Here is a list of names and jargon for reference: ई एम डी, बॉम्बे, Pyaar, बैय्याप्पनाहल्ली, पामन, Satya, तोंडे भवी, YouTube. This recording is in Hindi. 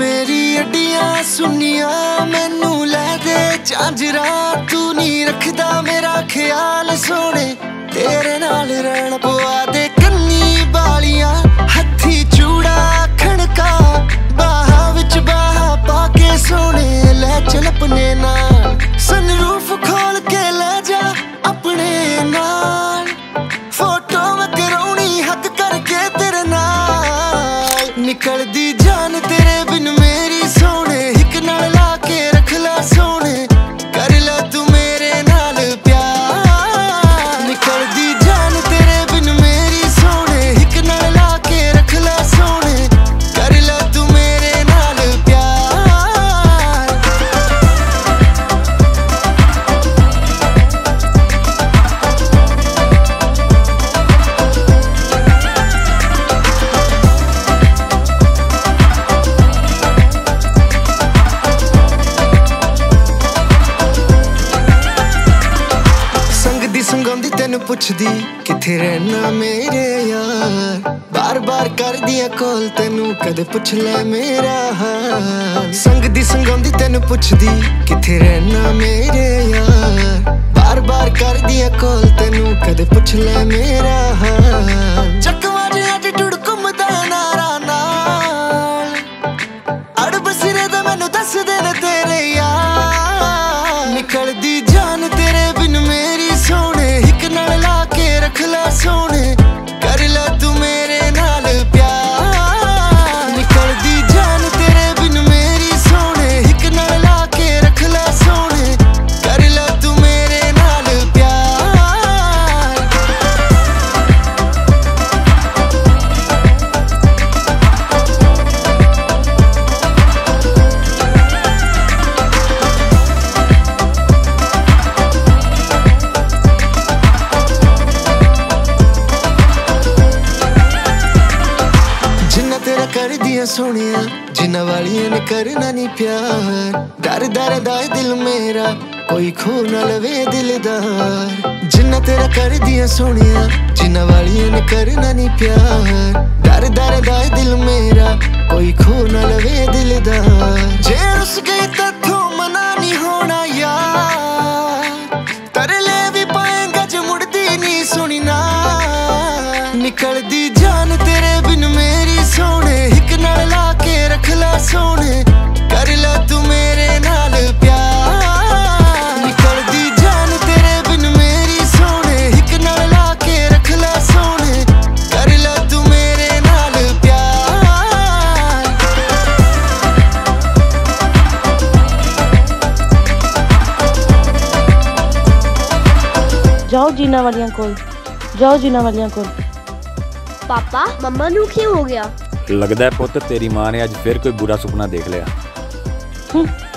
मेरी अड्डियां सुनिया मैनू लै दे झांजरा, तू नहीं रखदा मेरा ख्याल सोने, तेरे नाल रहना पवा दे कन्नी बालियां हत्थी चूड़ा खड़का बाहा विच बाहा पाके सोने, लै चल अपने नाल सनरूफ खोल के लै जा अपने नाल, फोटो में करौनी हक करके तेरे नाल निकल दी जान तेरे बिन मेरी सोने, हिक नाल ला के रख ला सोने, कर ला तू मेरे नाल प्यार, निकल दी जान तेरे बिन मेरी सोने, हिक नाल ला के रख ला सोने, कर ला तू मेरे नाल संगोंदी तेन पुछदी किथे रहना मेरे यार, बार बार कर दिया कॉल तेनू कदे पुछ ले मेरा हाल, संगदी संगोंदी तेन पुछदी किथे रहना मेरे यार, बार बार कर दिया कॉल तेनू कदे पुछ ले मेरा हाल, चकमा जे एटीट्यूड घुमदा नारा नाल अड़ बसरे दा मैनू दस दे ने तेरे यार, निकल दी जान तेरे बिन मेरी सोने, हिक नाल ला के रख ला सोने, कर ला तू मेरे नाल प्यार, निकल दी जान तेरे बिन मेरी सोने, हिक नाल ला के रख ला सोने, कर ला तू मेरे नाल प्यार। कर दिया सोनिया जिन्ना वालिया ने करना नहीं प्यार, डर डर दाए दिल मेरा कोई खो ना लवे दिलदार, जिन्ना तेरा कर दिया सोनिया जिन्ना वालिया ने करना नहीं प्यार, डर डर दाए दिल मेरा कोई खो ना लवे दिलदार, जे रुस गई तो तू मना नहीं होना यार, तरले भी पाएगा जो मुड़दी नहीं सुनी ना, निकल दी जान तेरे बिन मेरी सोने, हिक नाल ला के रख ला सोने, कर ला तू मेरे नाल प्यार, निकल दी जान तेरे बिन मेरी सोने, हिक नाल ला के रख ला सोने, कर ला तू मेरे नाल प्यार। जाओ जीना वालियां कोल, जाओ जीना वालियां कोल। पापा मम्मा नू क्यों हो गया? लगता है पुत तेरी मां ने आज फिर कोई बुरा सुपना देख लिया।